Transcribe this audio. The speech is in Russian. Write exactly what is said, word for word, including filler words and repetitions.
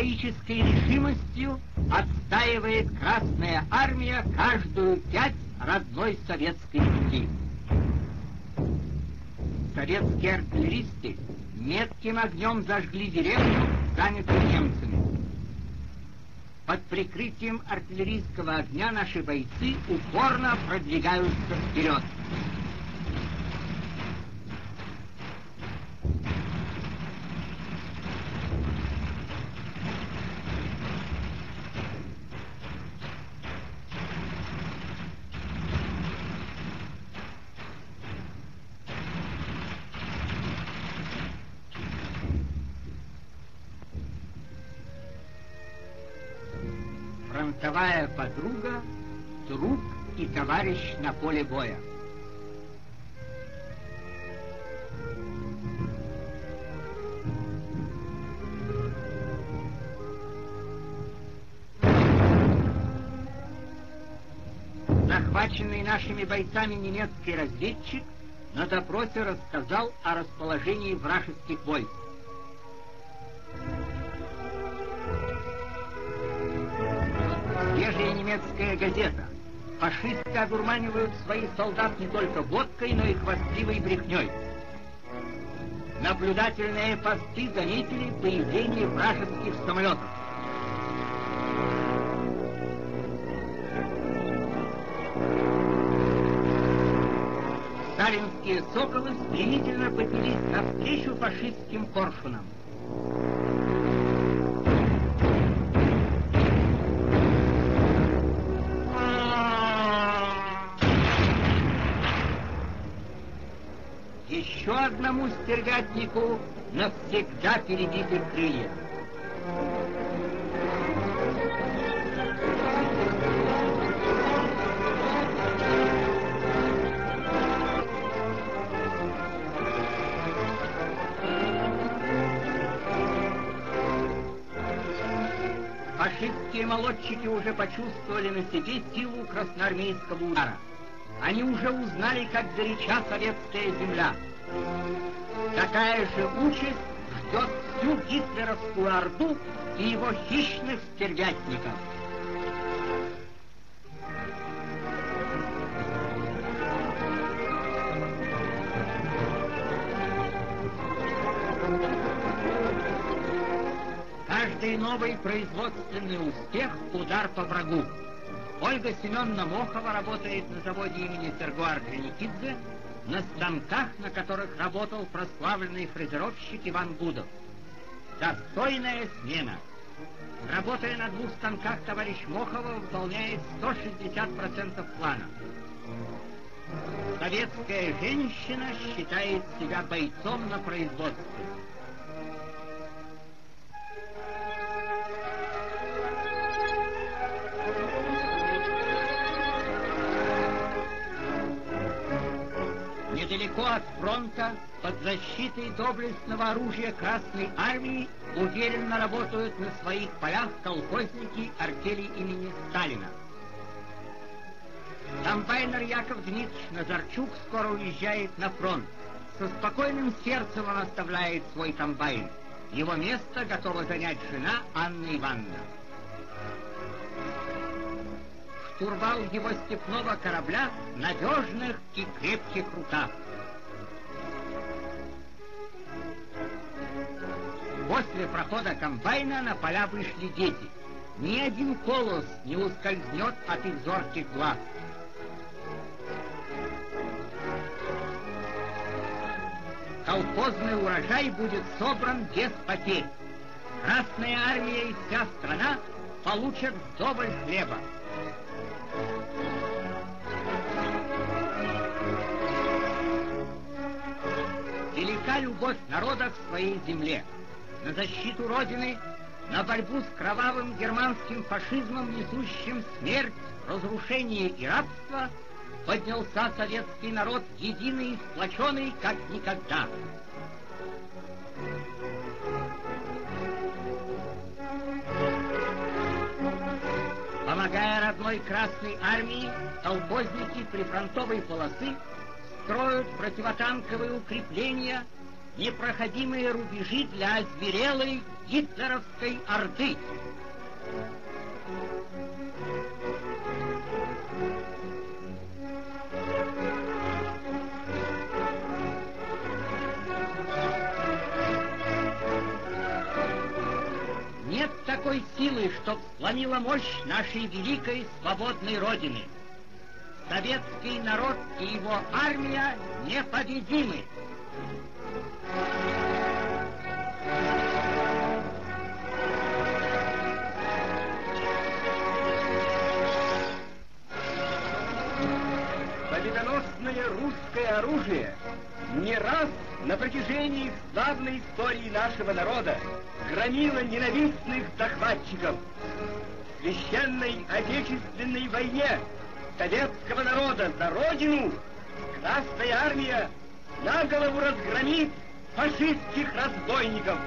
героической решимостью отстаивает Красная Армия каждую пять родной советской земли. Советские артиллеристы метким огнем зажгли деревню, занятую немцами. Под прикрытием артиллерийского огня наши бойцы упорно продвигаются вперед. Фронтовая подруга, друг и товарищ на поле боя. Захваченный нашими бойцами немецкий разведчик на допросе рассказал о расположении вражеских войск. Свежая немецкая газета. Фашисты одурманивают своих солдат не только водкой, но и хвастливой брехней. Наблюдательные посты заметили появление вражеских самолетов. Сталинские соколы стремительно поднялись навстречу фашистским коршунам. Еще одному стервятнику навсегда перебиты крылья. Фашистские молодчики уже почувствовали на себе силу красноармейского удара. Они уже узнали, как горяча советская земля. Такая же участь ждет всю гитлеровскую орду и его хищных стервятников. Каждый новый производственный успех – удар по врагу. Ольга Семеновна Мохова работает на заводе имени Серго Орджоникидзе на станках, на которых работал прославленный фрезеровщик Иван Будов. Достойная смена. Работая на двух станках, товарищ Мохова выполняет сто шестьдесят процентов плана. Советская женщина считает себя бойцом на производстве. Далеко от фронта, под защитой доблестного оружия Красной Армии, уверенно работают на своих полях колхозники артели имени Сталина. Комбайнер Яков Дмитрич Назарчук скоро уезжает на фронт. Со спокойным сердцем он оставляет свой комбайн. Его место готова занять жена Анна Ивановна. Штурвал его степного корабля в надежных и крепких руках. После прохода комбайна на поля вышли дети. Ни один колос не ускользнет от их зорких глаз. Колхозный урожай будет собран без потерь. Красная армия и вся страна получат вдоволь хлеба. Велика любовь народа к своей земле. На защиту Родины, на борьбу с кровавым германским фашизмом, несущим смерть, разрушение и рабство, поднялся советский народ, единый и сплоченный, как никогда. Помогая родной Красной Армии, колхозники прифронтовой полосы строят противотанковые укрепления, непроходимые рубежи для озверелой гитлеровской орды. Нет такой силы, чтоб сломила мощь нашей великой свободной Родины. Советский народ и его армия непобедимы. Победоносное русское оружие не раз на протяжении славной истории нашего народа громило ненавистных захватчиков. В священной отечественной войне советского народа за Родину Красная Армия на голову разгромит фашистских разбойников.